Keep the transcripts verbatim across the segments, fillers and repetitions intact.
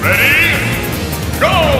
Ready? Go!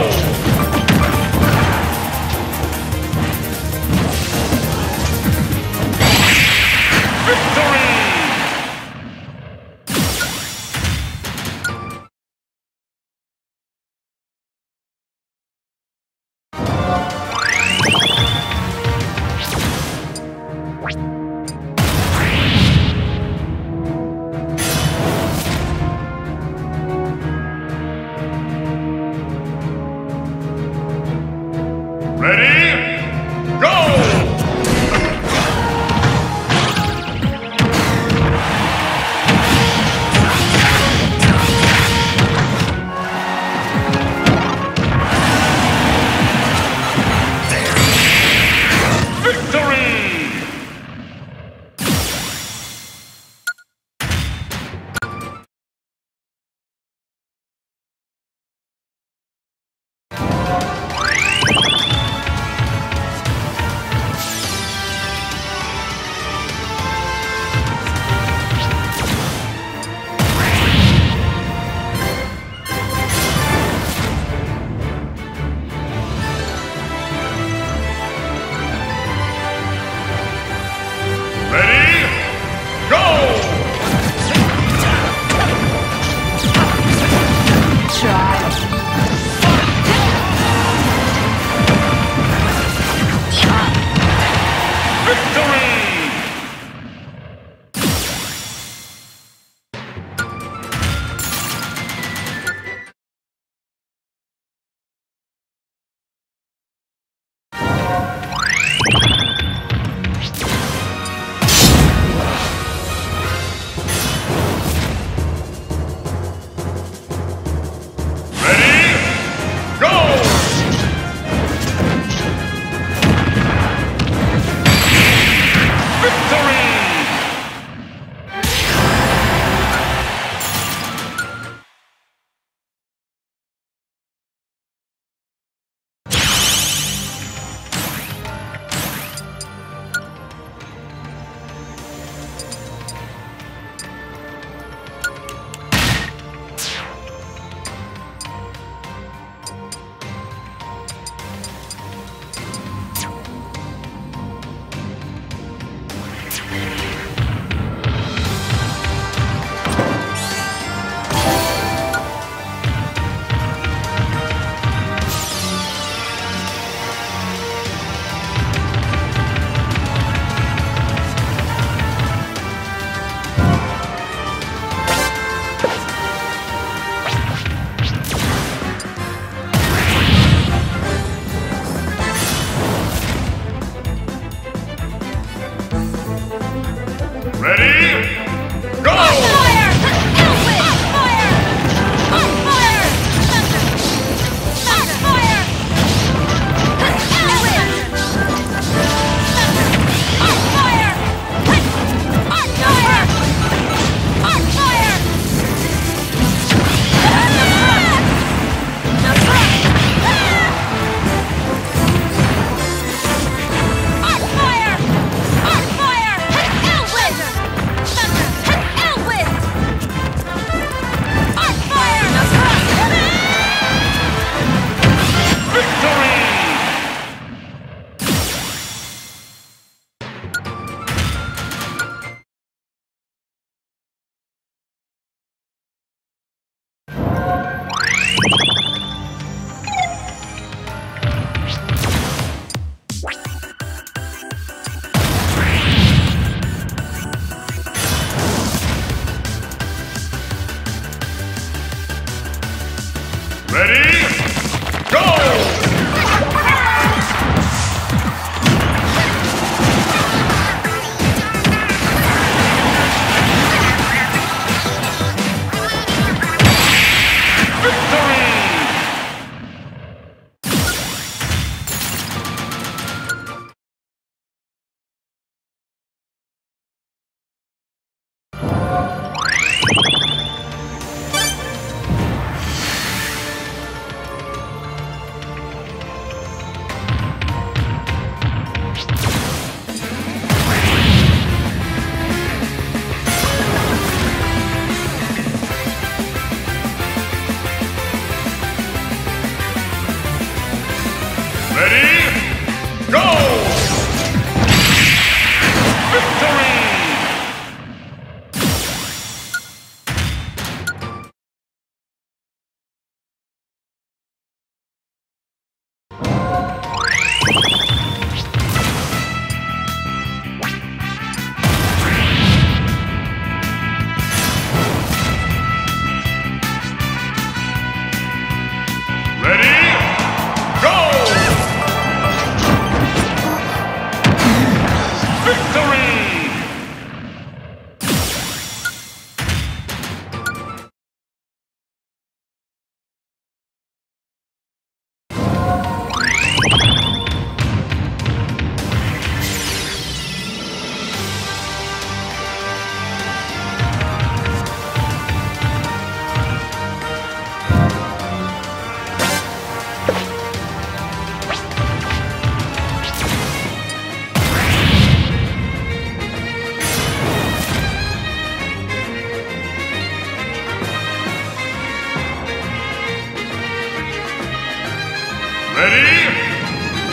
Ready?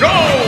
Go!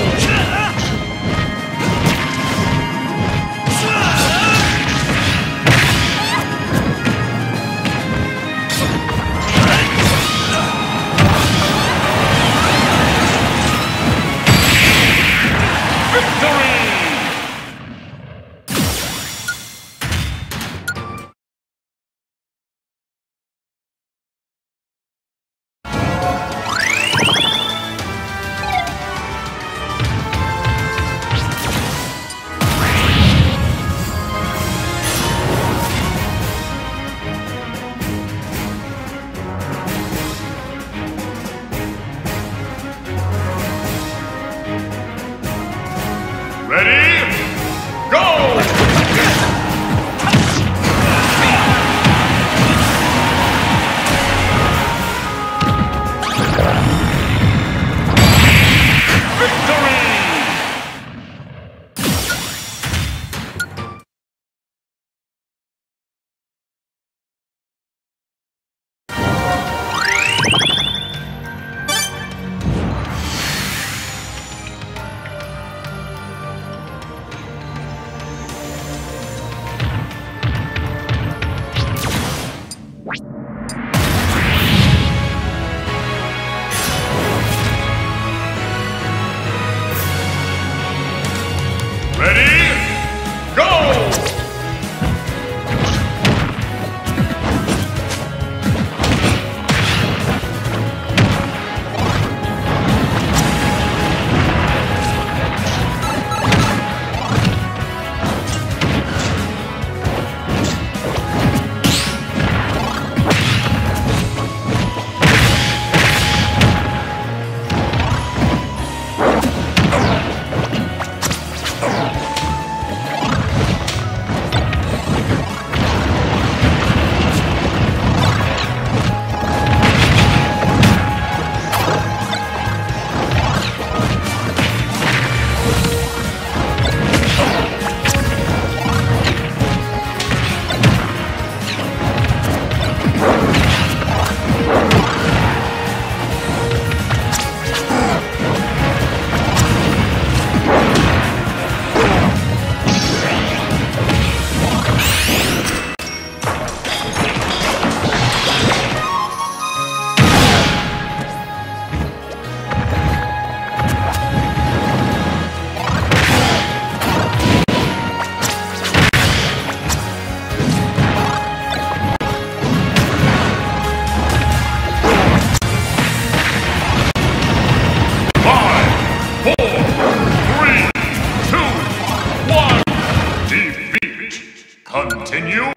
Continue.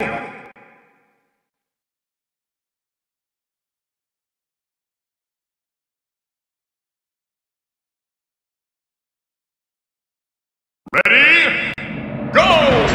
Ready? Go!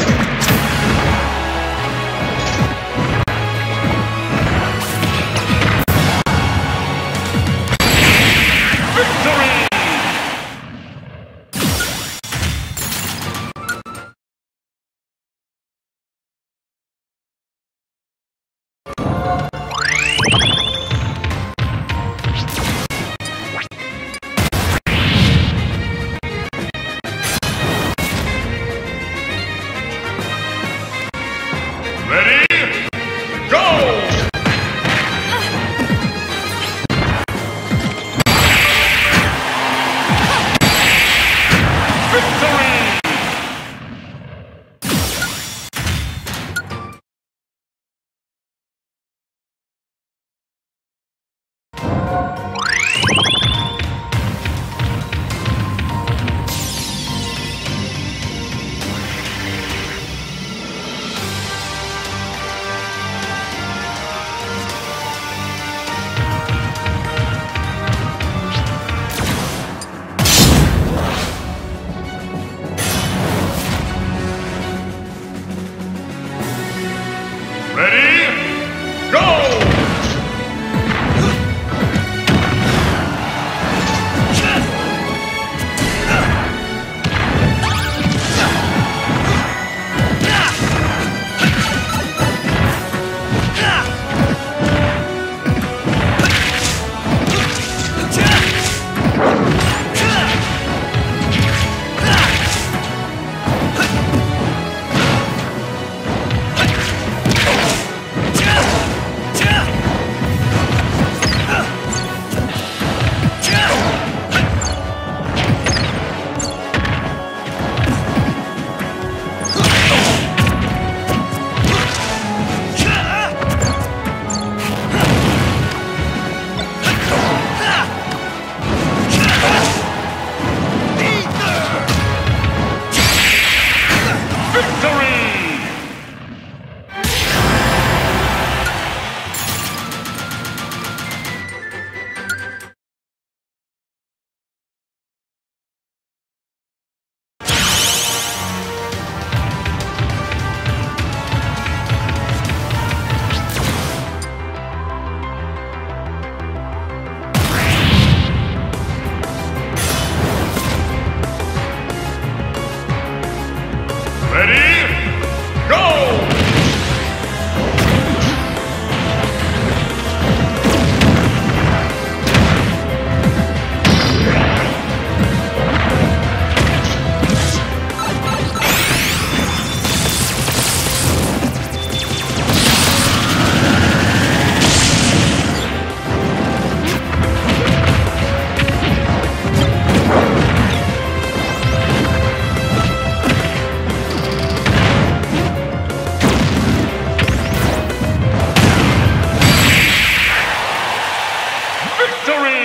victory!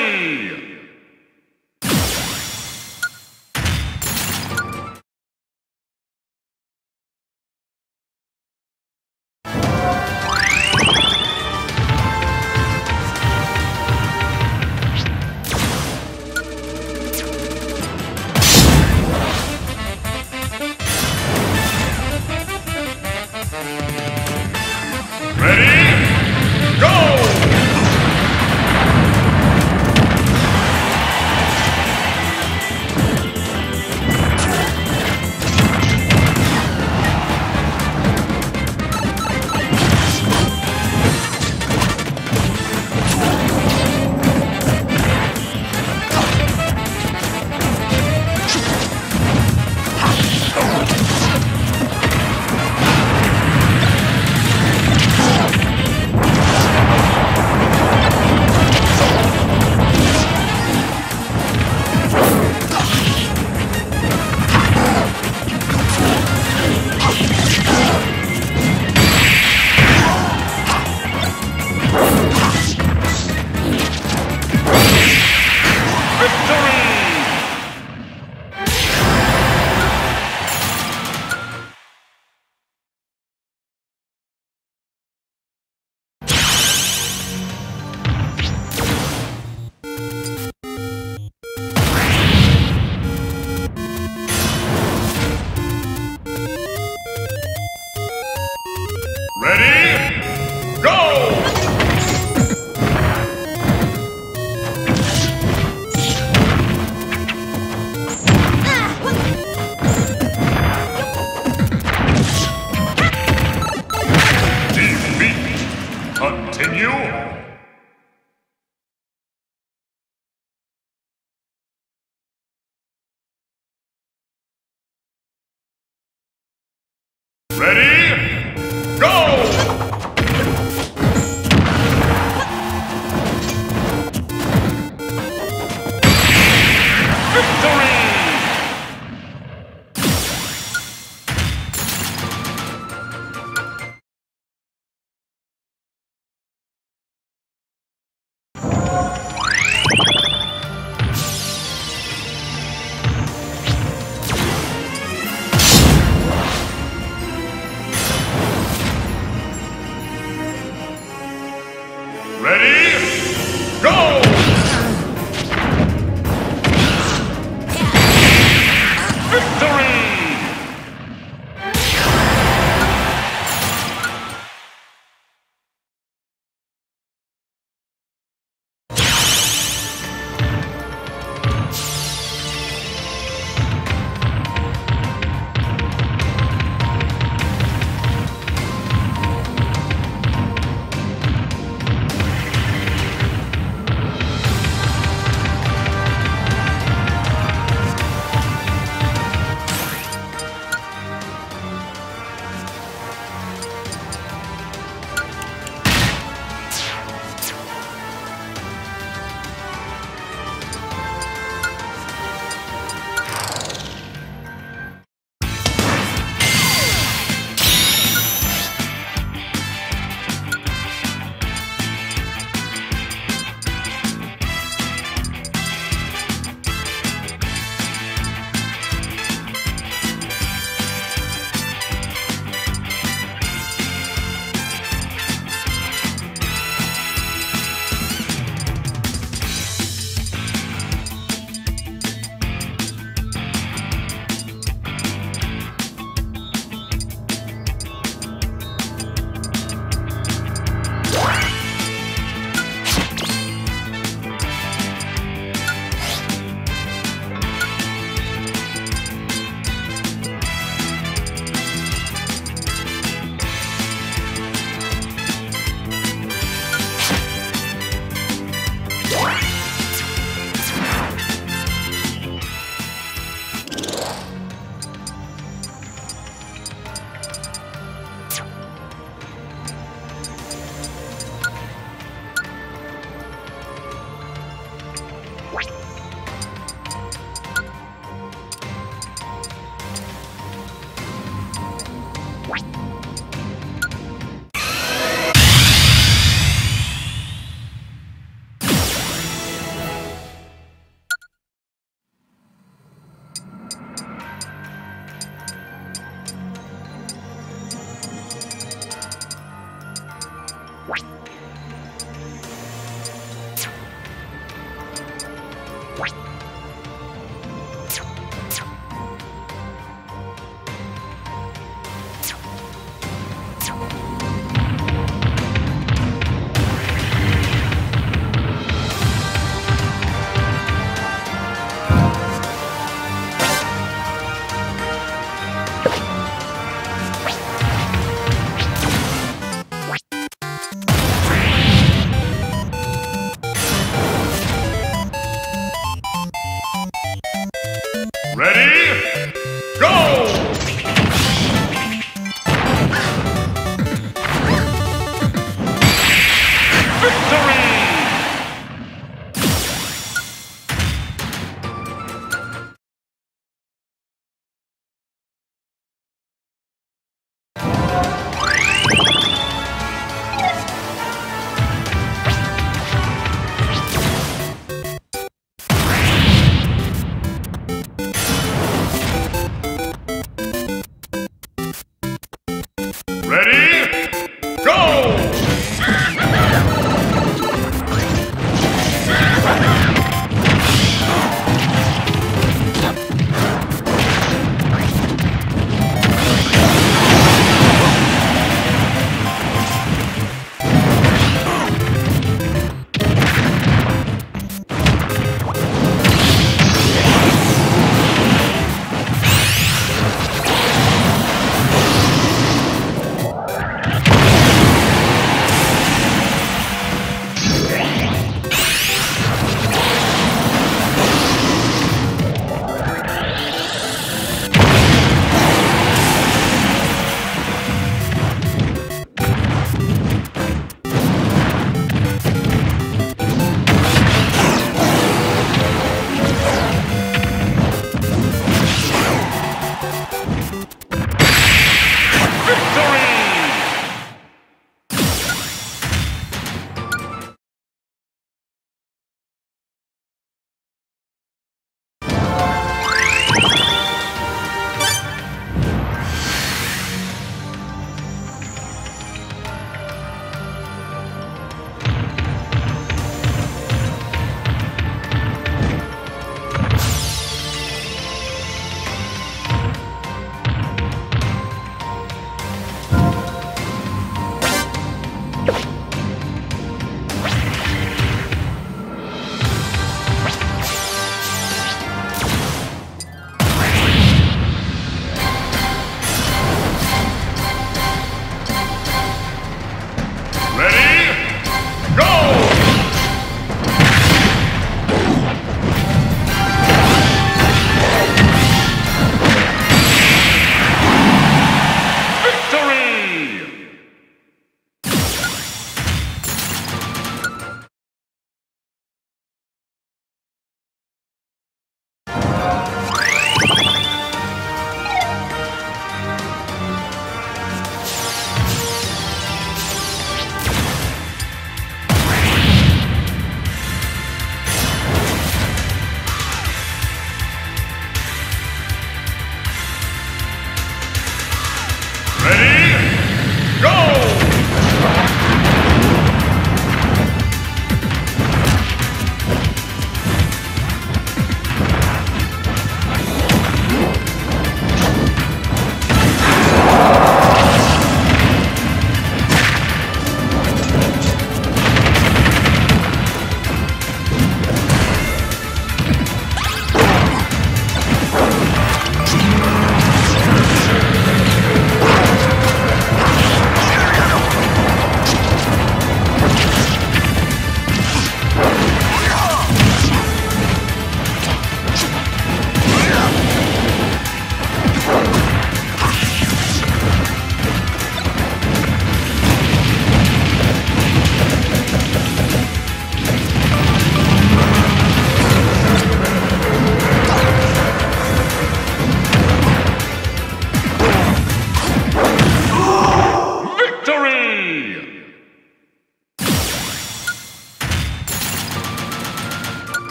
You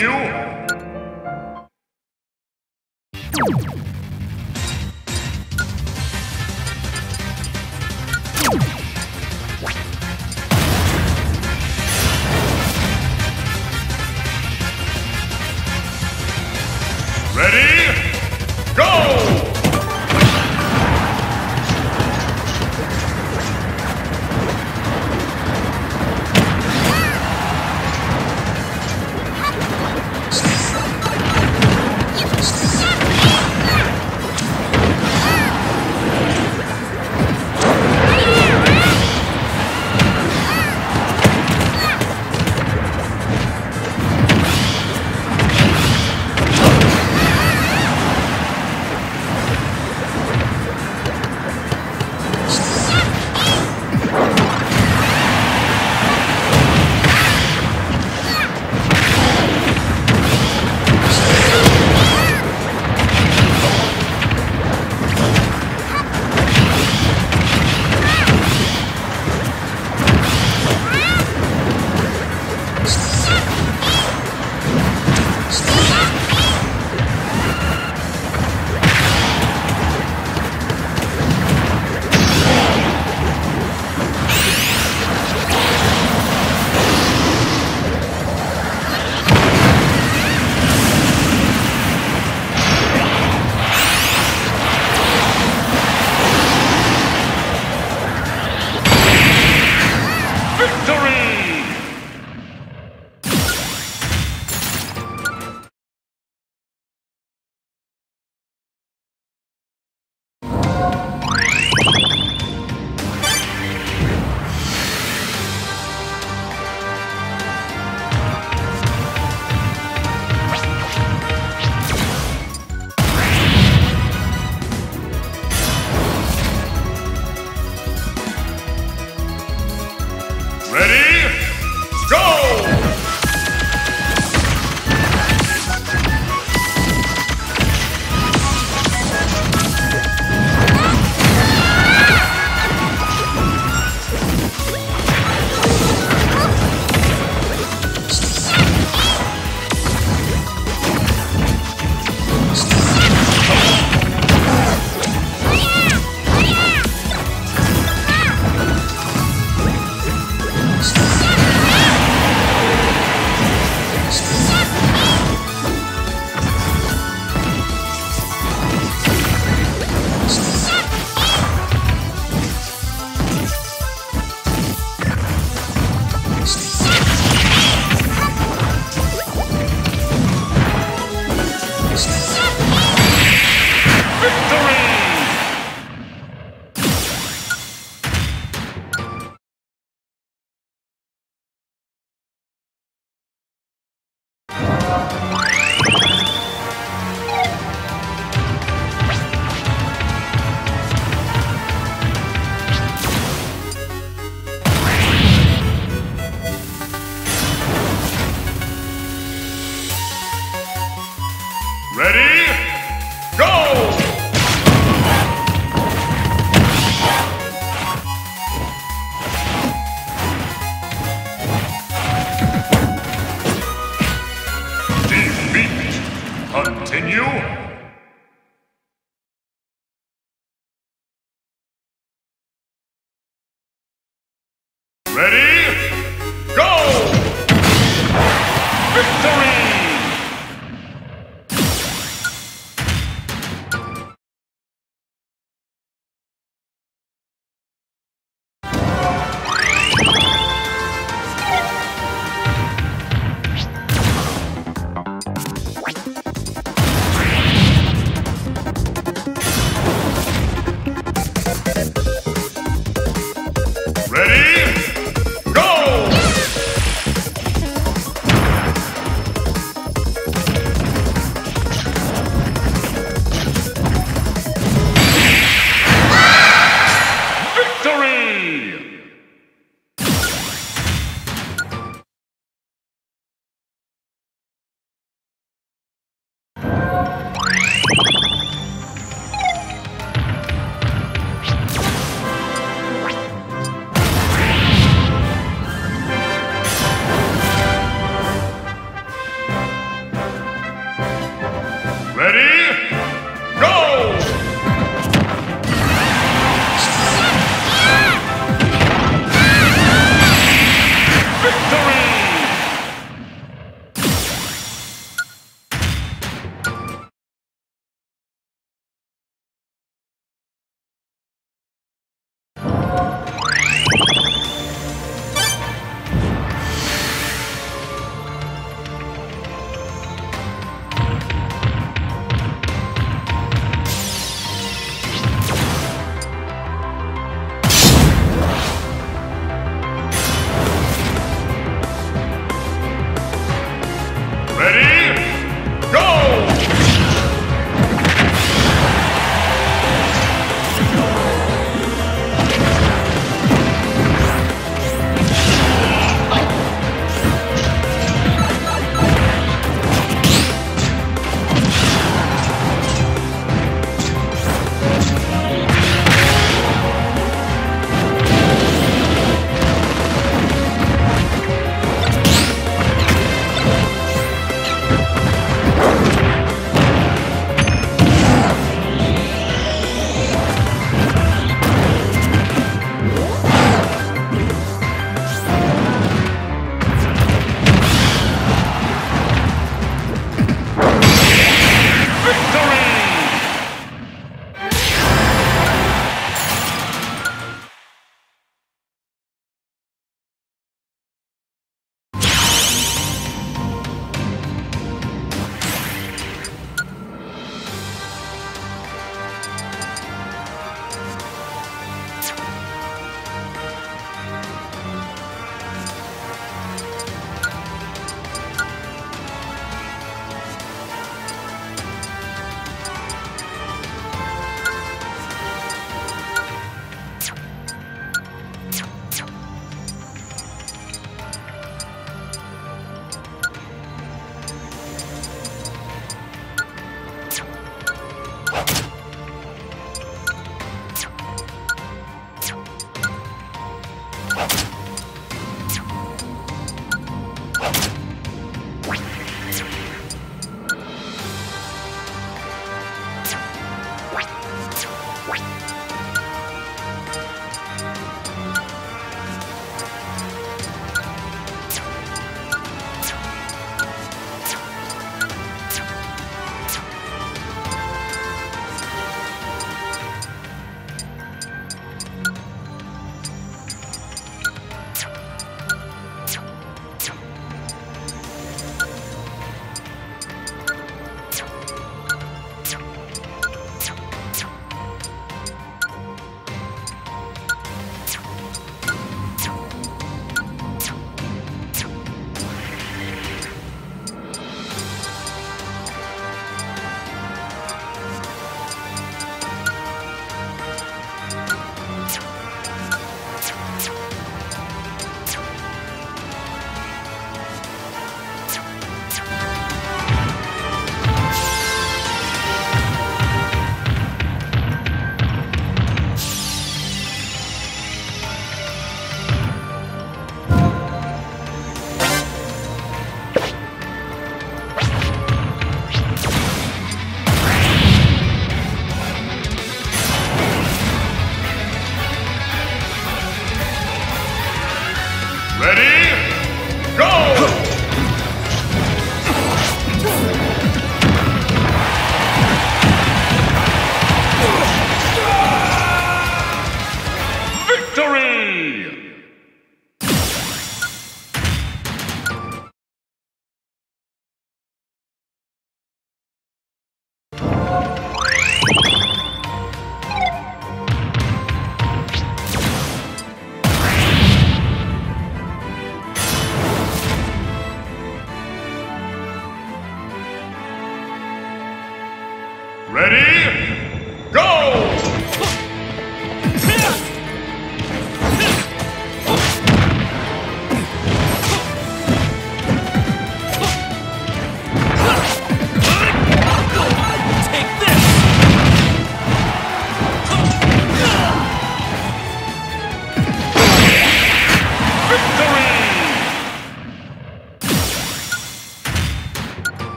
you? Ready? Go! Continue. Ready? Go!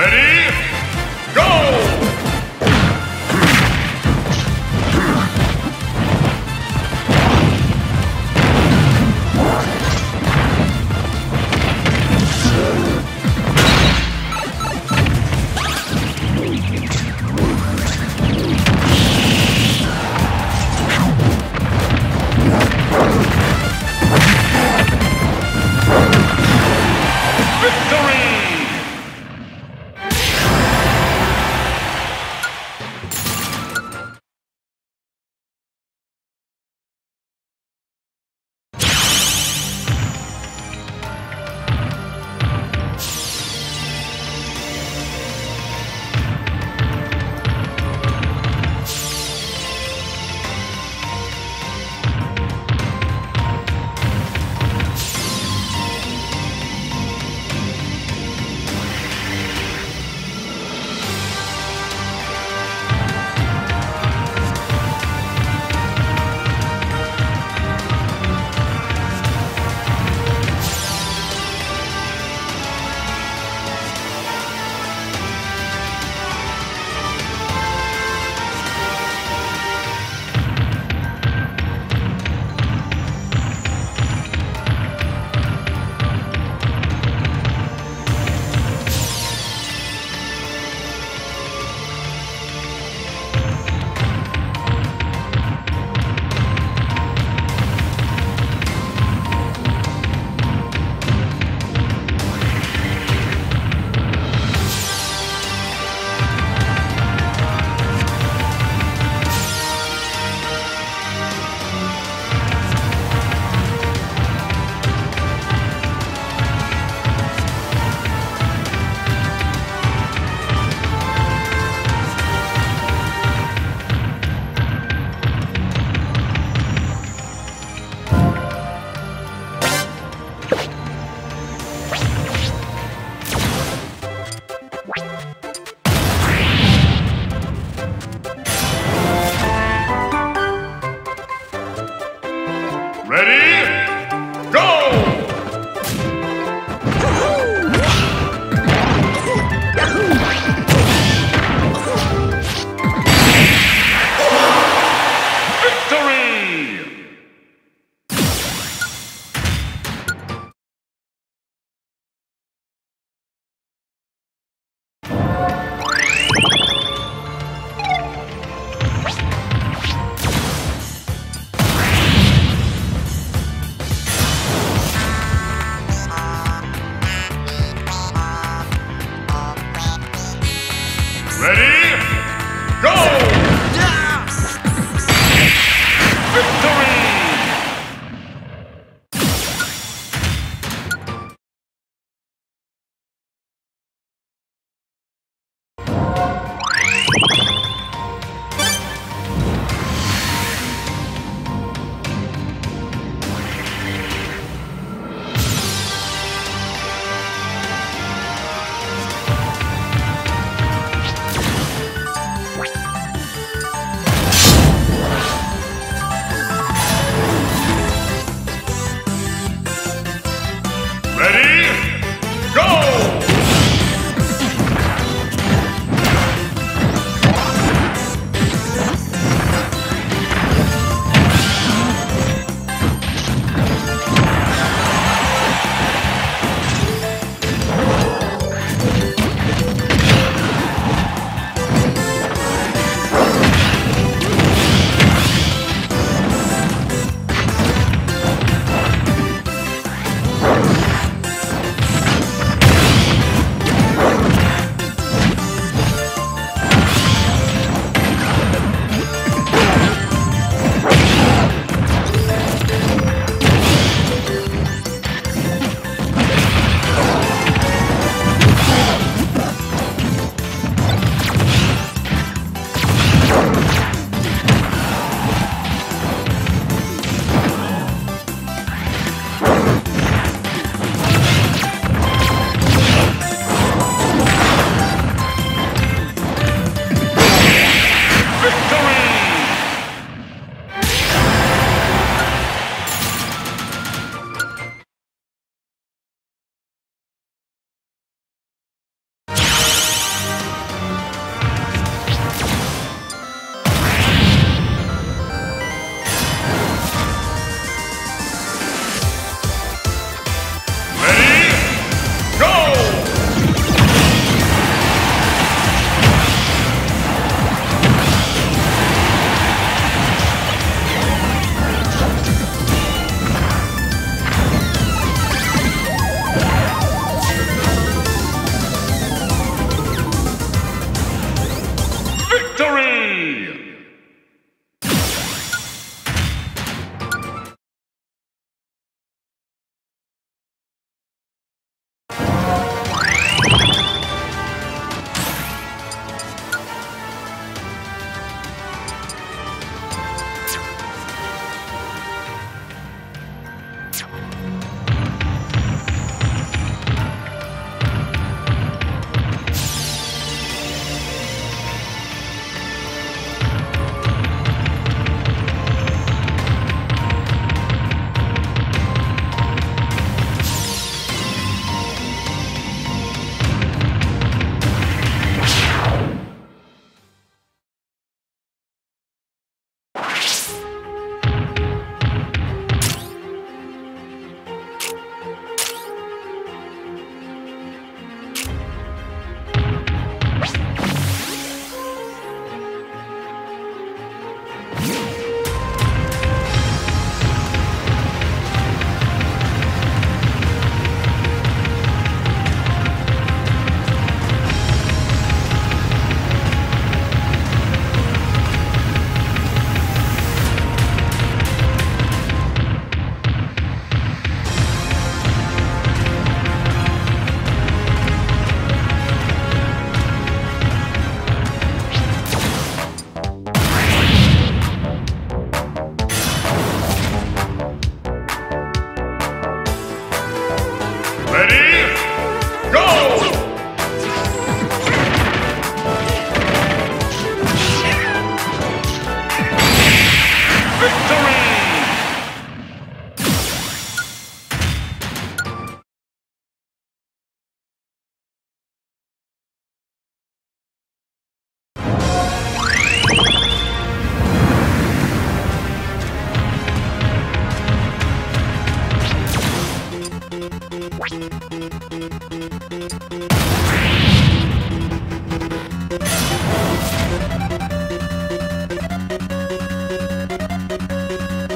Ready? Go! Victory!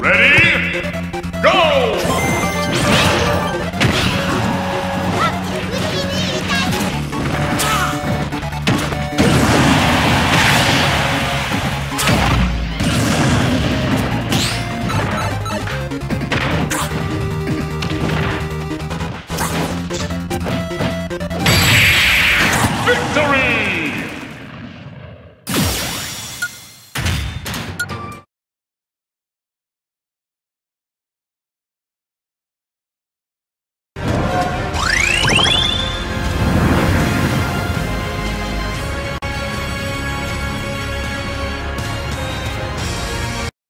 Ready? Go!